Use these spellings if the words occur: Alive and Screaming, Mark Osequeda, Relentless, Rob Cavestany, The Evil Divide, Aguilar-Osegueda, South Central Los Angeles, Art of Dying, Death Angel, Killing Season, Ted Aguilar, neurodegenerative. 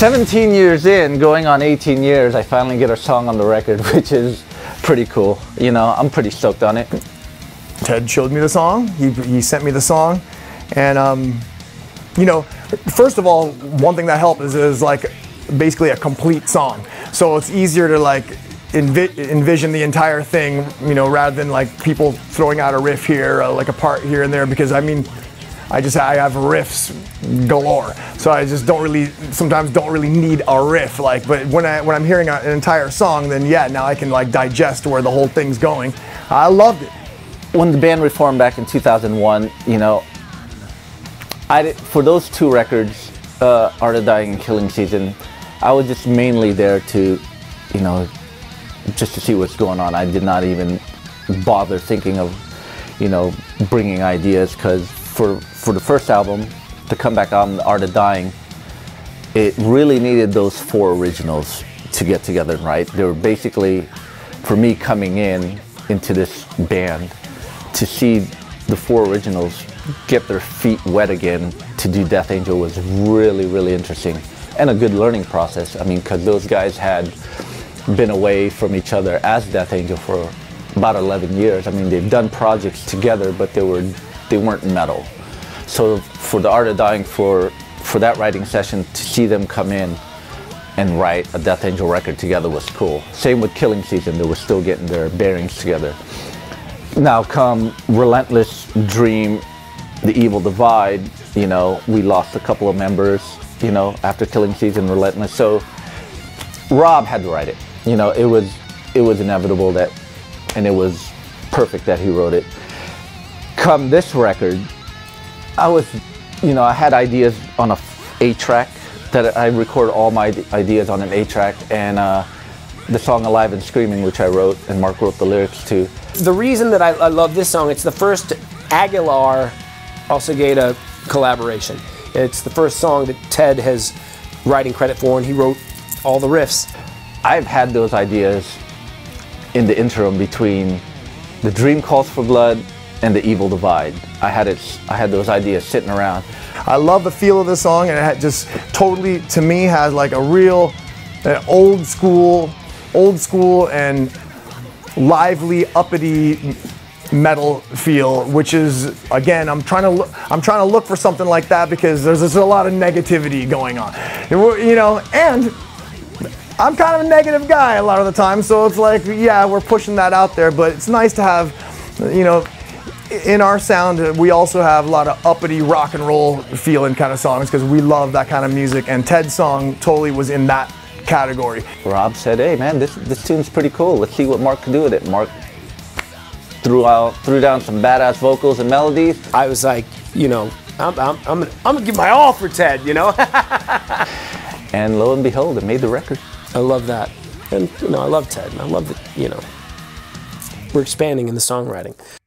17 years in, going on 18 years, I finally get a song on the record, which is pretty cool. You know, I'm pretty stoked on it. Ted showed me the song, he sent me the song, and you know, first of all, one thing that helped is like basically a complete song. So it's easier to like envision the entire thing, you know, rather than like people throwing out a riff here, like a part here and there, because I mean, I have riffs galore, so I just sometimes don't really need a riff. Like, but when I'm hearing an entire song, then yeah, now I can like digest where the whole thing's going. I loved it. When the band reformed back in 2001, you know, for those two records, Art of Dying and Killing Season, I was just mainly there to, you know, just to see what's going on. I did not even bother thinking of, you know, bringing ideas, because for the first album, to come back on the Art of Dying, it really needed those four originals to get together, right? They were basically, for me, coming into this band to see the four originals get their feet wet again to do Death Angel was really, really interesting, and a good learning process. I mean, because those guys had been away from each other as Death Angel for about 11 years. I mean, they've done projects together, but they weren't metal. So for the Art of Dying, for that writing session, to see them come in and write a Death Angel record together was cool. Same with Killing Season, they were still getting their bearings together. Now come Relentless, Dream, The Evil Divide, you know, we lost a couple of members, you know, after Killing Season, Relentless. So Rob had to write it. You know, it was inevitable that, and it was perfect that he wrote it. Come this record, I was, you know, I had ideas on a 8-track, that I record all my ideas on an 8-track, and the song Alive and Screaming, which I wrote and Mark wrote the lyrics to. The reason that I love this song, it's the first Aguilar-Osegueda collaboration. It's the first song that Ted has writing credit for, and he wrote all the riffs. I've had those ideas in the interim between The Dream Calls for Blood and The Evil Divide. I had those ideas sitting around. I love the feel of this song, and it had just totally, to me, has like a real old school and lively, uppity metal feel, which is, again, I'm trying to look for something like that, because there's a lot of negativity going on, you know, and I'm kind of a negative guy a lot of the time, so it's like, yeah, we're pushing that out there, but it's nice to have, you know, in our sound, we also have a lot of uppity rock and roll feeling kind of songs, because we love that kind of music, and Ted's song totally was in that category. Rob said, hey man, this tune's pretty cool, let's see what Mark can do with it. Mark threw down some badass vocals and melodies. I was like, you know, I'm gonna give my all for Ted, you know? And lo and behold, it made the record. I love that. And you know, I love Ted, and I love that, you know, we're expanding in the songwriting.